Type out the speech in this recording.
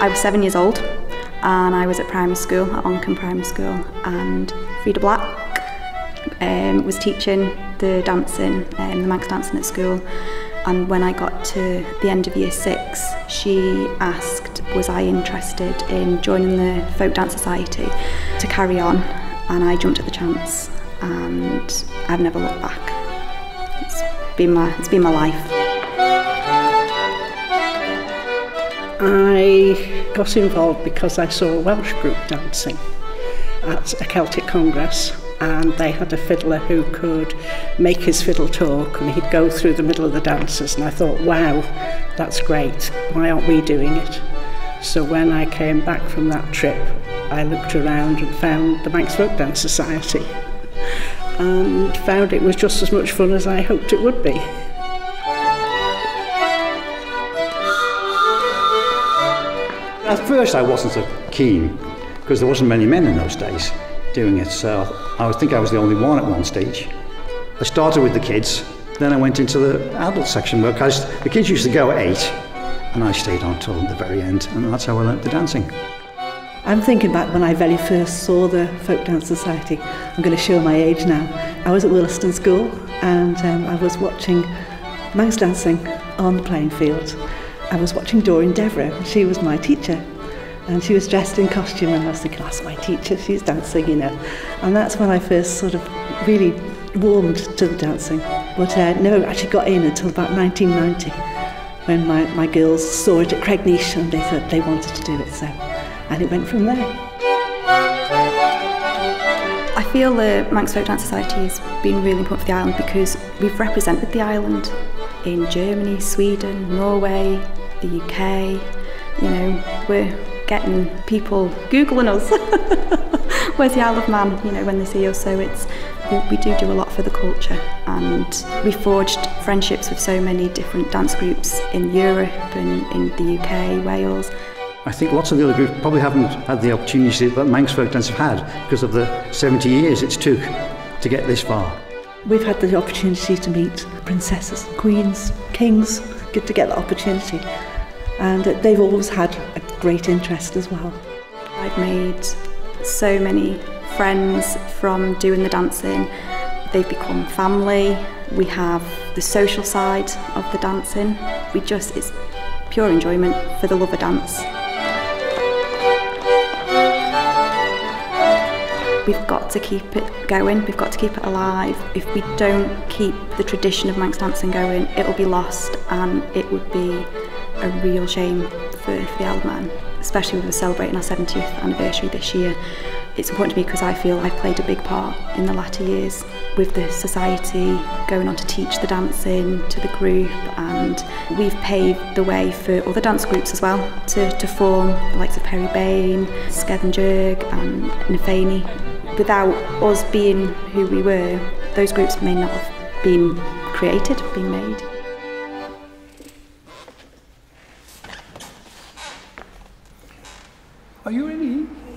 I was 7 years old and I was at primary school, at Onchan Primary School, and Frida Black was teaching the dancing, the Manx dancing at school. And when I got to the end of year six, she asked, was I interested in joining the Folk Dance Society to carry on? And I jumped at the chance, and I've never looked back. It's been my life. I got involved because I saw a Welsh group dancing at a Celtic Congress, and they had a fiddler who could make his fiddle talk, and he'd go through the middle of the dancers, and I thought, wow, that's great, why aren't we doing it? So when I came back from that trip, I looked around and found the Manx Folk Dance Society, and found it was just as much fun as I hoped it would be. At first I wasn't so keen, because there wasn't many men in those days doing it, so I think I was the only one at one stage. I started with the kids, then I went into the adult section, because the kids used to go at 8, and I stayed on till the very end, and that's how I learnt the dancing. I'm thinking back when I very first saw the Folk Dance Society. I'm going to show my age now. I was at Williston School, and I was watching Manx dancing on the playing field. I was watching Doreen Devereux, and she was my teacher. And she was dressed in costume, and I was thinking, that's my teacher, she's dancing, you know. And that's when I first sort of really warmed to the dancing. But I never actually got in until about 1990, when my girls saw it at Craigneesh, and they thought they wanted to do it, so. And it went from there. I feel the Manx Folk Dance Society has been really important for the island, because we've represented the island in Germany, Sweden, Norway, the UK. You know, we're getting people Googling us. Where's the Isle of Man, you know, when they see us. So it's, we do a lot for the culture, and we forged friendships with so many different dance groups in Europe and in the UK, Wales. I think lots of the other groups probably haven't had the opportunity that Manx Folk Dance have had, because of the 70 years it's took to get this far. We've had the opportunity to meet princesses, queens, kings, good to get that opportunity. And they've always had a great interest as well. I've made so many friends from doing the dancing. They've become family. We have the social side of the dancing. It's pure enjoyment for the love of dance. We've got to keep it going, we've got to keep it alive. If we don't keep the tradition of Manx dancing going, it'll be lost, and it would be a real shame for the Isle of Man, especially when we're celebrating our 70th anniversary this year. It's important to me because I feel I've played a big part in the latter years with the society, going on to teach the dancing to the group, and we've paved the way for other dance groups as well to form, the likes of Perry Bain, Skevon Jurg and Nafaney. Without us being who we were, those groups may not have been created, been made. Are you ready?